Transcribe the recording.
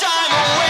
time away.